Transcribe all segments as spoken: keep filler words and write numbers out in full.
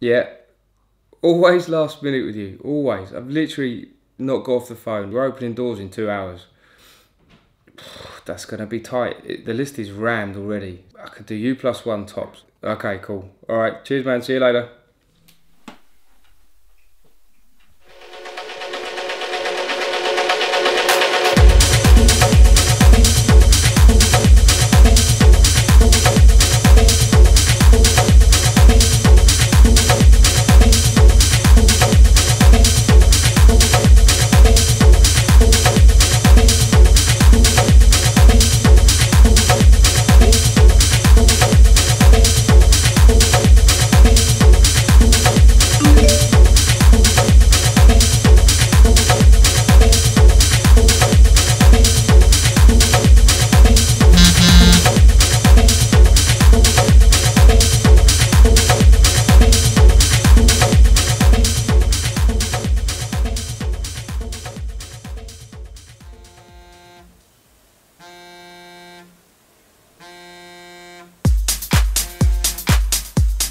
Yeah. Always last minute with you. Always. I've literally not got off the phone. We're opening doors in two hours. That's going to be tight. It, the list is rammed already. I could do you plus one tops. Okay, cool. All right. Cheers, man. See you later.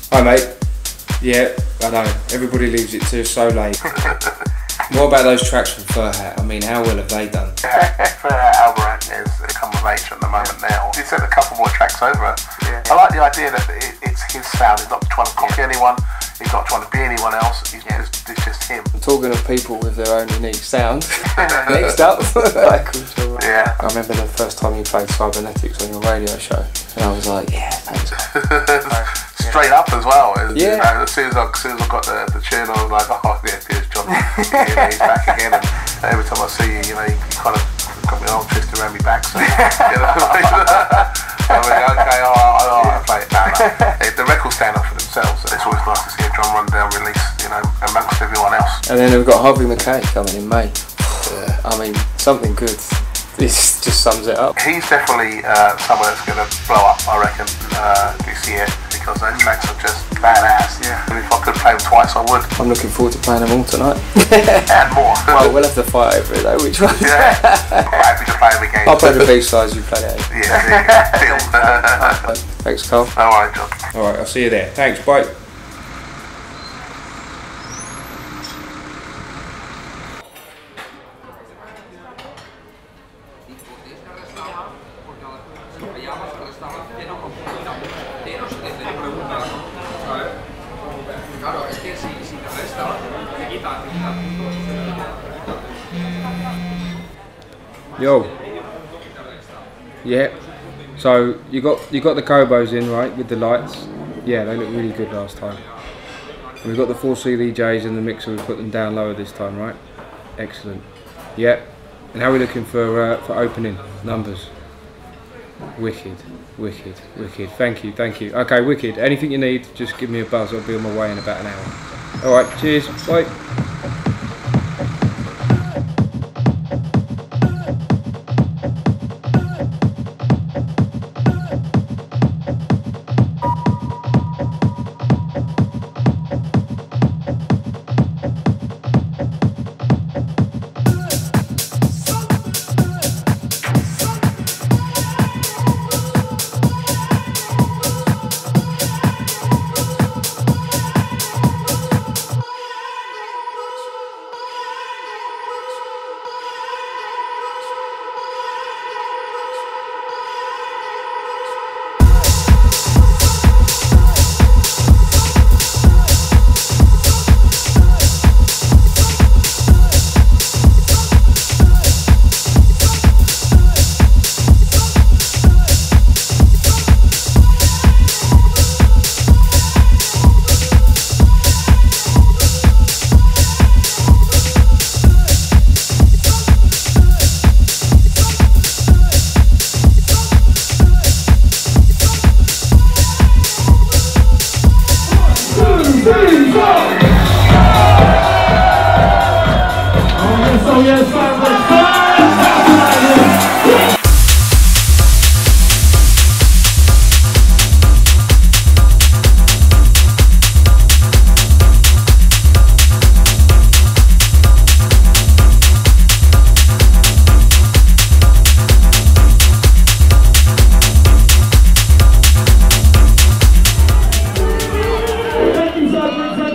Hi mate, yeah, I know, everybody leaves it to so late. What about those tracks from Furhat? I mean, how well have they done? Yeah, Furhat album is a combination at the moment now. He sent a couple more tracks over. Yeah. I like the idea that it, it's his sound, he's not trying to copy yeah. anyone, he's not trying to be anyone else, he's yeah. just, it's just him. I'm talking of people with their own unique sound, next up, Michael Jordan. Yeah. I remember the first time you played Cybernetics on your radio show, and I was like, yeah, thanks. Straight up as well. Yeah. You know, as soon as I, as soon as I got the, the tune, I was like, oh yeah, there's John. You know, he's back again. And every time I see you, you know, you kind of got me all twisted around my back. So, you know, I mean, okay, oh, I, I, I play it now. Nah. The records stand up for themselves. So it's always nice to see a John Rundell release, you know, amongst everyone else. And then we've got Harvey McKay coming in May. Yeah. I mean, something good. This just sums it up. He's definitely uh, someone that's going to blow up, I reckon, uh, this year, because those tracks are just badass. Yeah. And if I could play them twice, I would. I'm looking forward to playing them all tonight. And more. Well, we'll have to fight over it though, which one? Yeah. I'm happy to play them again. I'll play the B sides, you play it. Yeah, there you go. Thanks, Carl. Alright, John. Alright, I'll see you there. Thanks, bye. Yo, yeah, so you got you got the Kobos in, right, with the lights? Yeah, they look really good last time. And we've got the four C D Js in the mixer, we put them down lower this time, right? Excellent. Yeah, and how are we looking for, uh, for opening numbers? Wicked, wicked, wicked. Thank you, thank you. Okay, wicked. Anything you need, just give me a buzz. I'll be on my way in about an hour. All right, cheers. Bye. Thank you,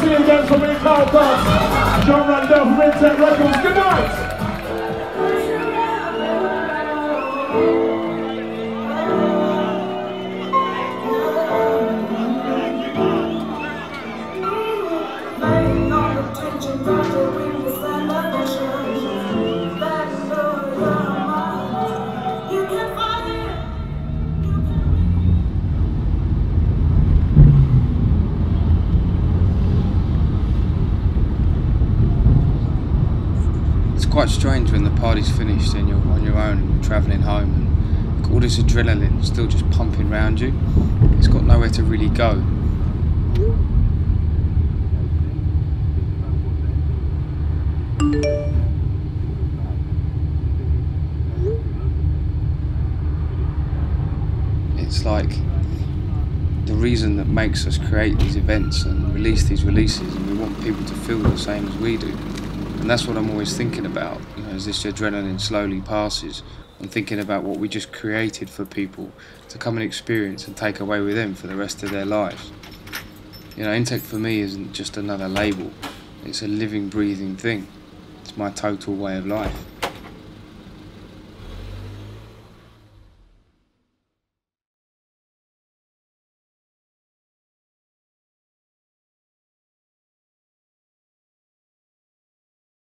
I'll see you again for me, Marathons. John Rundell from Intech Records. Good night. It's quite strange when the party's finished and you're on your own and you're travelling home and all this adrenaline still just pumping around you. It's got nowhere to really go. It's like the reason that makes us create these events and release these releases, and we want people to feel the same as we do. And that's what I'm always thinking about, you know, as this adrenaline slowly passes. I'm thinking about what we just created for people to come and experience and take away with them for the rest of their lives. You know, Intech for me isn't just another label. It's a living, breathing thing. It's my total way of life.